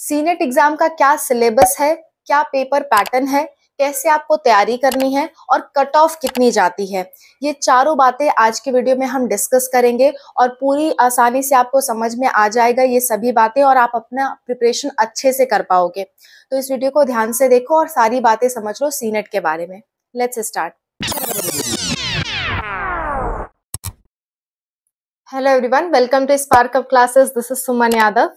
Senate exam का क्या syllabus है, क्या पेपर पैटर्न है, कैसे आपको तैयारी करनी है और कट ऑफ कितनी जाती है, ये चारों बातें आज के वीडियो में हम डिस्कस करेंगे और पूरी आसानी से आपको समझ में आ जाएगा ये सभी बातें और आप अपना प्रिपरेशन अच्छे से कर पाओगे। तो इस वीडियो को ध्यान से देखो और सारी बातें समझ लो सीनेट के बारे में। Let's start. Hello everyone, welcome to spark of classes, this is Suman Yadav.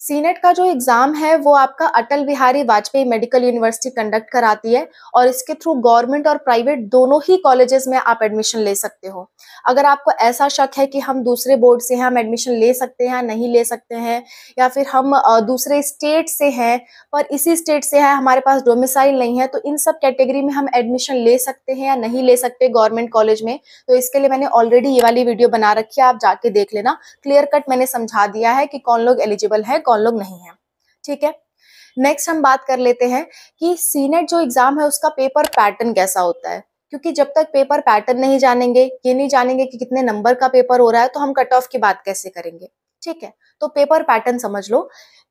CNET का जो एग्जाम है वो आपका Atal Bihari Vajpayee medical university conduct कराती है और इसके थ्रू गवर्नमेंट और प्राइवेट दोनों ही कॉलेजेस में आप एडमिशन ले सकते हो। अगर आपको ऐसा शक है कि हम दूसरे बोर्ड से हैं, हम एडमिशन ले सकते हैं, नहीं ले सकते हैं, या फिर हम दूसरे स्टेट से हैं पर इसी स्टेट से है, हमारे पास डोमिसाइल नहीं है, तो इन सब कैटेगरी में हम एडमिशन ले सकते हैं या नहीं ले सकते गवर्नमेंट कॉलेज में, तो इसके लिए मैंने ऑलरेडी ये वाली वीडियो बना रखी है, आप जाके देख लेना। क्लियर कट मैंने समझा दिया है कि कौन लोग एलिजिबल है, कौन लोग नहीं है। ठीक है, नेक्स्ट हम बात कर लेते हैं कि सीनेट जो एग्जाम है उसका पेपर पैटर्न कैसा होता है, क्योंकि जब तक पेपर पैटर्न नहीं जानेंगे, ये नहीं जानेंगे कि कितने नंबर का पेपर हो रहा है, तो हम कट ऑफ की बात कैसे करेंगे। ठीक है, तो पेपर पैटर्न समझ लो।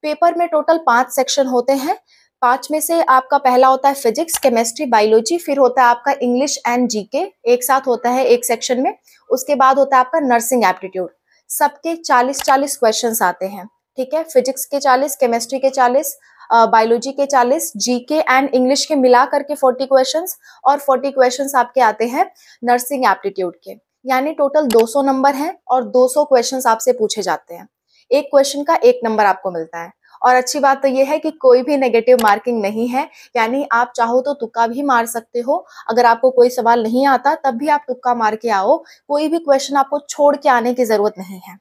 पेपर में टोटल 5 सेक्शन होते हैं। 5 में से आपका पहला होता है फिजिक्स, केमिस्ट्री, बायोलॉजी, फिर होता है आपका इंग्लिश एंड जीके, एक साथ होता है एक सेक्शन में। उसके बाद होता है आपका नर्सिंग एप्टीट्यूड। सबके 40-40 क्वेश्चन आते हैं। ठीक है, फिजिक्स के 40, केमिस्ट्री के 40, बायोलॉजी के 40, जीके एंड इंग्लिश के मिला करके 40 क्वेश्चंस, और 40 क्वेश्चंस आपके आते हैं नर्सिंग एप्टीट्यूड के, यानी टोटल 200 नंबर हैं और 200 क्वेश्चंस आपसे पूछे जाते हैं। एक क्वेश्चन का 1 नंबर आपको मिलता है। और अच्छी बात तो ये है कि कोई भी नेगेटिव मार्किंग नहीं है, यानी आप चाहो तो तुक्का भी मार सकते हो। अगर आपको कोई सवाल नहीं आता तब भी आप तुक्का मार के आओ, कोई भी क्वेश्चन आपको छोड़ के आने की जरूरत नहीं है।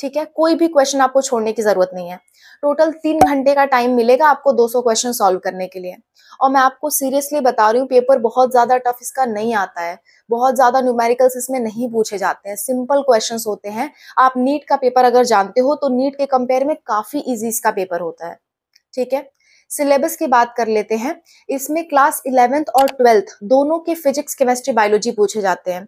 ठीक है, कोई भी क्वेश्चन आपको छोड़ने की जरूरत नहीं है। टोटल 3 घंटे का टाइम मिलेगा आपको 200 क्वेश्चन सॉल्व करने के लिए। और मैं आपको सीरियसली बता रही हूँ, पेपर बहुत ज्यादा टफ इसका नहीं आता है, बहुत ज्यादा न्यूमेरिकल्स इसमें नहीं पूछे जाते हैं, सिंपल क्वेश्चंस होते हैं। आप नीट का पेपर अगर जानते हो तो नीट के कंपेयर में काफी ईजी इसका पेपर होता है। ठीक है, सिलेबस की बात कर लेते हैं। इसमें क्लास 11th और 12th दोनों के फिजिक्स, केमिस्ट्री, बायोलॉजी पूछे जाते हैं।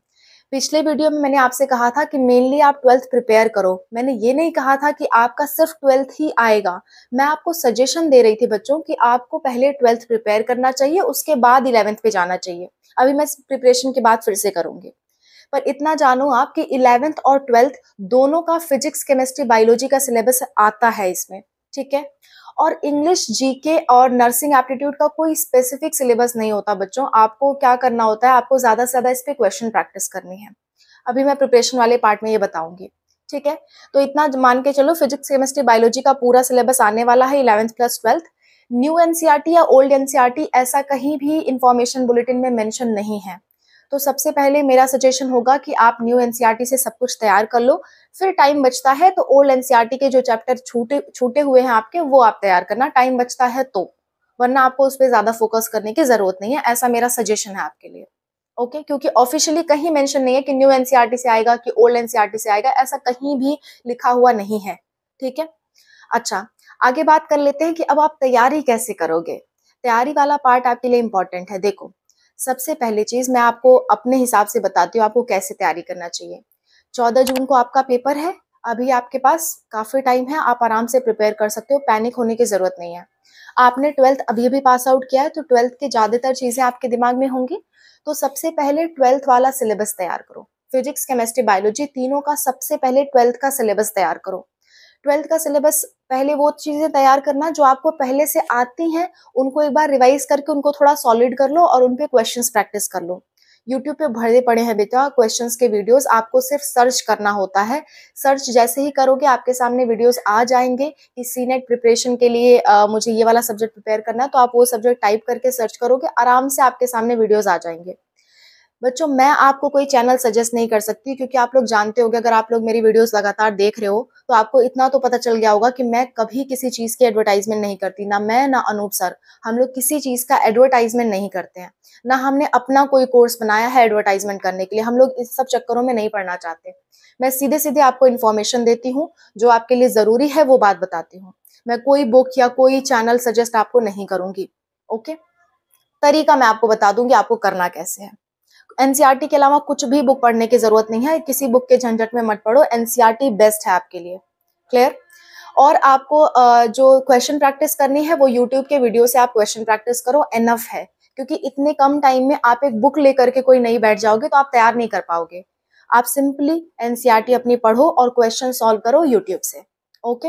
पिछले वीडियो में मैंने आपसे कहा था कि मेनली आप 12th प्रिपेयर करो, मैंने ये नहीं कहा था कि आपका सिर्फ 12th ही आएगा। मैं आपको सजेशन दे रही थी बच्चों कि आपको पहले 12th प्रिपेयर करना चाहिए, उसके बाद 11th पे जाना चाहिए। अभी मैं प्रिपरेशन की बात फिर से करूंगी, पर इतना जानो आप कि 11th और 12th दोनों का फिजिक्स, केमिस्ट्री, बायोलॉजी का सिलेबस आता है इसमें। ठीक है, और इंग्लिश, जीके और नर्सिंग एप्टीट्यूड का कोई स्पेसिफिक सिलेबस नहीं होता बच्चों। आपको क्या करना होता है, आपको ज्यादा से ज्यादा इस पे क्वेश्चन प्रैक्टिस करनी है। अभी मैं प्रिपरेशन वाले पार्ट में ये बताऊंगी। ठीक है, तो इतना मान के चलो फिजिक्स, केमिस्ट्री, बायोलॉजी का पूरा सिलेबस आने वाला है 11th plus 12th। New NCERT या ओल्ड एनसीईआरटी ऐसा कहीं भी इंफॉर्मेशन बुलेटिन में मेंशन नहीं है, तो सबसे पहले मेरा सजेशन होगा कि आप न्यू एनसीईआरटी से सब कुछ तैयार कर लो, फिर टाइम बचता है तो ओल्ड एनसीईआरटी के जो चैप्टर छूटे हुए हैं आपके, वो आप तैयार करना, टाइम बचता है तो, वरना आपको उस पर ज्यादा फोकस करने की जरूरत नहीं है। ऐसा मेरा सजेशन है आपके लिए। ओके, क्योंकि ऑफिशियली कहीं मेंशन नहीं है कि न्यू एनसीईआरटी से आएगा कि ओल्ड एनसीईआरटी से आएगा, ऐसा कहीं भी लिखा हुआ नहीं है। ठीक है, अच्छा आगे बात कर लेते हैं कि अब आप तैयारी कैसे करोगे। तैयारी वाला पार्ट आपके लिए इंपॉर्टेंट है। देखो, सबसे पहली चीज मैं आपको अपने हिसाब से बताती हूँ आपको कैसे तैयारी करना चाहिए। 14 जून को आपका पेपर है, अभी आपके पास काफी टाइम है, आप आराम से प्रिपेयर कर सकते हो, पैनिक होने की जरूरत नहीं है। आपने 12th अभी अभी पास आउट किया है, तो 12th के ज्यादातर चीजें आपके दिमाग में होंगी, तो सबसे पहले 12th वाला सिलेबस तैयार करो। फिजिक्स, केमिस्ट्री, बायोलॉजी तीनों का सबसे पहले 12th का सिलेबस तैयार करो। 12th का सिलेबस पहले वो चीजें तैयार करना जो आपको पहले से आती हैं, उनको एक बार रिवाइज करके उनको थोड़ा सॉलिड कर लो और उनपे क्वेश्चंस प्रैक्टिस कर लो। यूट्यूब पे भरे पड़े हैं बेटा क्वेश्चंस के वीडियोस, आपको सिर्फ सर्च करना होता है। सर्च जैसे ही करोगे आपके सामने वीडियोस आ जाएंगे कि सीनेट प्रिपरेशन के लिए मुझे ये वाला सब्जेक्ट प्रिपेयर करना है, तो आप वो सब्जेक्ट टाइप करके सर्च करोगे, आराम से आपके सामने वीडियोस आ जाएंगे। बच्चों मैं आपको कोई चैनल सजेस्ट नहीं कर सकती, क्योंकि आप लोग जानते होंगे, अगर आप लोग मेरी वीडियोस लगातार देख रहे हो तो आपको इतना तो पता चल गया होगा कि मैं कभी किसी चीज की एडवर्टाइजमेंट नहीं करती, ना मैं ना अनूप सर, हम लोग किसी चीज का एडवर्टाइजमेंट नहीं करते हैं, ना हमने अपना कोई कोर्स बनाया है एडवर्टाइजमेंट करने के लिए। हम लोग इस सब चक्करों में नहीं पढ़ना चाहते। मैं सीधे सीधे आपको इन्फॉर्मेशन देती हूँ, जो आपके लिए जरूरी है वो बात बताती हूँ। मैं कोई बुक या कोई चैनल सजेस्ट आपको नहीं करूंगी। ओके, तरीका मैं आपको बता दूंगी आपको करना कैसे है। एनसीईआरटी के अलावा कुछ भी बुक पढ़ने की जरूरत नहीं है, किसी बुक के झंझट में मत पड़ो, एनसीईआरटी बेस्ट है आपके लिए। क्लियर। और आपको जो क्वेश्चन प्रैक्टिस करनी है वो यूट्यूब के वीडियो से आप क्वेश्चन प्रैक्टिस करो, एनफ है, क्योंकि इतने कम टाइम में आप एक बुक लेकर के कोई नहीं बैठ जाओगे तो आप तैयार नहीं कर पाओगे। आप सिंपली एनसीईआरटी अपनी पढ़ो और क्वेश्चन सॉल्व करो यूट्यूब से, ओके।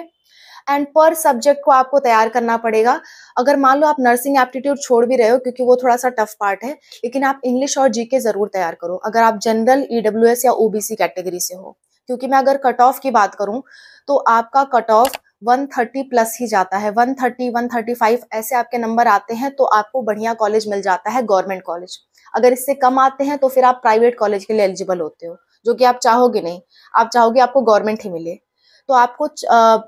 एंड पर सब्जेक्ट को आपको तैयार करना पड़ेगा। अगर मान लो आप नर्सिंग एप्टीट्यूड छोड़ भी रहे हो क्योंकि वो थोड़ा सा टफ पार्ट है, लेकिन आप इंग्लिश और जीके जरूर तैयार करो अगर आप जनरल, ईडब्ल्यूएस या ओबीसी कैटेगरी से हो। क्योंकि मैं अगर कट ऑफ की बात करूं तो आपका कट ऑफ 130 प्लस ही जाता है, 130, 135 ऐसे आपके नंबर आते हैं तो आपको बढ़िया कॉलेज मिल जाता है, गवर्नमेंट कॉलेज। अगर इससे कम आते हैं तो फिर आप प्राइवेट कॉलेज के लिए एलिजिबल होते हो, जो कि आप चाहोगे नहीं, आप चाहोगे आपको गवर्नमेंट ही मिले। तो आपको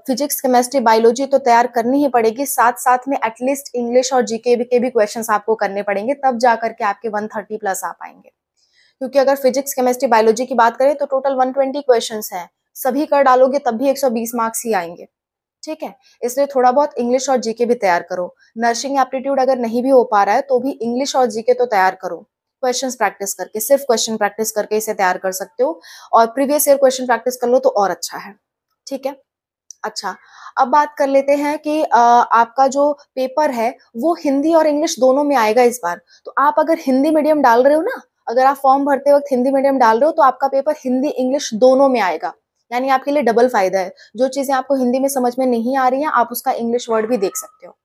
फिजिक्स, केमिस्ट्री, बायोलॉजी तो तैयार करनी ही पड़ेगी, साथ साथ में एटलीस्ट इंग्लिश और जीके के भी क्वेश्चंस आपको करने पड़ेंगे, तब जा करके आपके 130 प्लस आ पाएंगे। क्योंकि अगर फिजिक्स, केमिस्ट्री, बायोलॉजी की बात करें तो टोटल 120 क्वेश्चंस हैं, सभी कर डालोगे तब भी 120 मार्क्स ही आएंगे, ठीक है। इसलिए थोड़ा बहुत इंग्लिश और जीके भी तैयार करो। नर्सिंग एप्टीट्यूड अगर नहीं भी हो पा रहा है तो भी इंग्लिश और जीके तो तैयार करो, क्वेश्चंस प्रैक्टिस करके, सिर्फ क्वेश्चन प्रैक्टिस करके इसे तैयार कर सकते हो, और प्रीवियस ईयर क्वेश्चन प्रैक्टिस कर लो तो और अच्छा है, ठीक है। अच्छा, अब बात कर लेते हैं कि आपका जो पेपर है वो हिंदी और इंग्लिश दोनों में आएगा इस बार। तो आप अगर हिंदी मीडियम डाल रहे हो ना, अगर आप फॉर्म भरते वक्त हिंदी मीडियम डाल रहे हो तो आपका पेपर हिंदी इंग्लिश दोनों में आएगा, यानी आपके लिए डबल फायदा है। जो चीजें आपको हिंदी में समझ में नहीं आ रही हैं आप उसका इंग्लिश वर्ड भी देख सकते हो।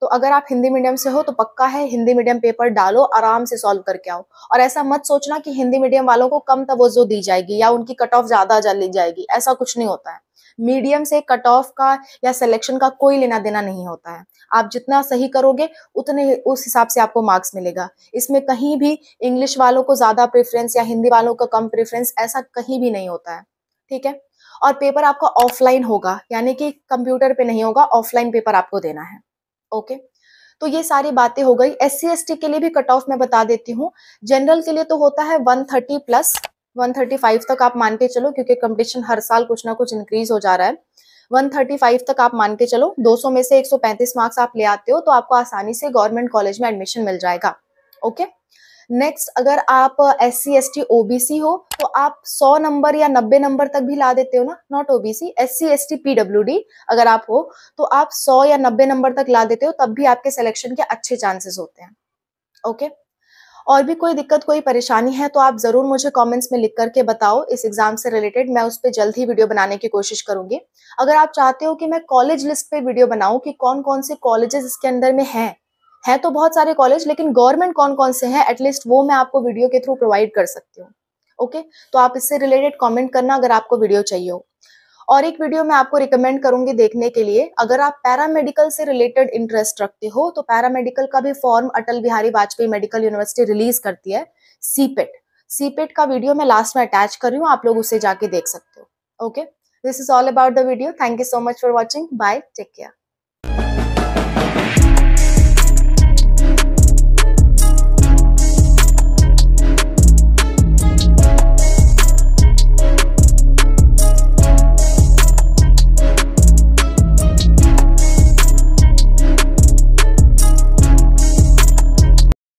तो अगर आप हिंदी मीडियम से हो तो पक्का है हिंदी मीडियम पेपर डालो, आराम से सॉल्व करके आओ। और ऐसा मत सोचना कि हिंदी मीडियम वालों को कम तवज्जो दी जाएगी या उनकी कट ऑफ ज्यादा ली जाएगी, ऐसा कुछ नहीं होता है। मीडियम से कट ऑफ का या सिलेक्शन का कोई लेना देना नहीं होता है। आप जितना सही करोगे उतने उस हिसाब से आपको मार्क्स मिलेगा। इसमें कहीं भी इंग्लिश वालों को ज्यादा प्रेफरेंस या हिंदी वालों का कम प्रेफरेंस, ऐसा कहीं भी नहीं होता है, ठीक है। और पेपर आपका ऑफलाइन होगा, यानी कि कंप्यूटर पे नहीं होगा, ऑफलाइन पेपर आपको देना है, ओके। तो ये सारी बातें हो गई। SC ST के लिए भी कट ऑफ मैं बता देती हूँ। जनरल के लिए तो होता है 130 प्लस, 135 तक आप मान के चलो, क्योंकि कंपटीशन हर साल कुछ ना कुछ इंक्रीज हो जा रहा है। 135 तक आप मान के चलो, 200 में से 135 मार्क्स आप ले आते हो तो आपको आसानी से गवर्नमेंट कॉलेज में एडमिशन मिल जाएगा, ओके। नेक्स्ट, अगर आप SC ST OBC हो तो आप 100 नंबर या 90 नंबर तक भी ला देते हो ना, not OBC, SC ST PWD अगर आप हो तो आप 100 या 90 नंबर तक ला देते हो तब भी आपके सिलेक्शन के अच्छे चांसेस होते हैं, ओके। और भी कोई दिक्कत, कोई परेशानी है तो आप जरूर मुझे कमेंट्स में लिख करके बताओ इस एग्जाम से रिलेटेड, मैं उस पर जल्द ही वीडियो बनाने की कोशिश करूंगी। अगर आप चाहते हो कि मैं कॉलेज लिस्ट पे वीडियो बनाऊं कि कौन कौन से कॉलेजेस इसके अंदर में हैं तो बहुत सारे कॉलेज, लेकिन गवर्नमेंट कौन कौन से हैं एटलीस्ट वो मैं आपको वीडियो के थ्रू प्रोवाइड कर सकती हूँ, ओके। तो आप इससे रिलेटेड कॉमेंट करना अगर आपको वीडियो चाहिए हो। और एक वीडियो मैं आपको रिकमेंड करूंगी देखने के लिए, अगर आप पैरामेडिकल से रिलेटेड इंटरेस्ट रखते हो तो पैरामेडिकल का भी form Atal Bihari Vajpayee medical university release करती है, सीपेट का वीडियो मैं लास्ट में अटैच कर रही हूँ, आप लोग उसे जाके देख सकते हो, okay. This is all about the video, thank you so much for watching, bye, take care.